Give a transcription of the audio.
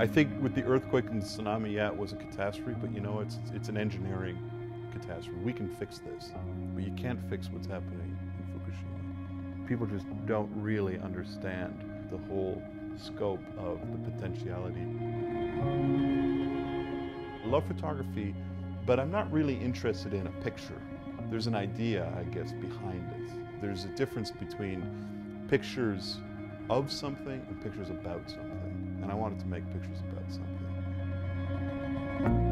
I think with the earthquake and the tsunami, yeah, it was a catastrophe, but you know, it's an engineering catastrophe. We can fix this, but you can't fix what's happening in Fukushima. People just don't really understand the whole scope of the potentiality. I love photography, but I'm not really interested in a picture. There's an idea, I guess, behind it. There's a difference between pictures of something and pictures about something. And I wanted to make pictures about something.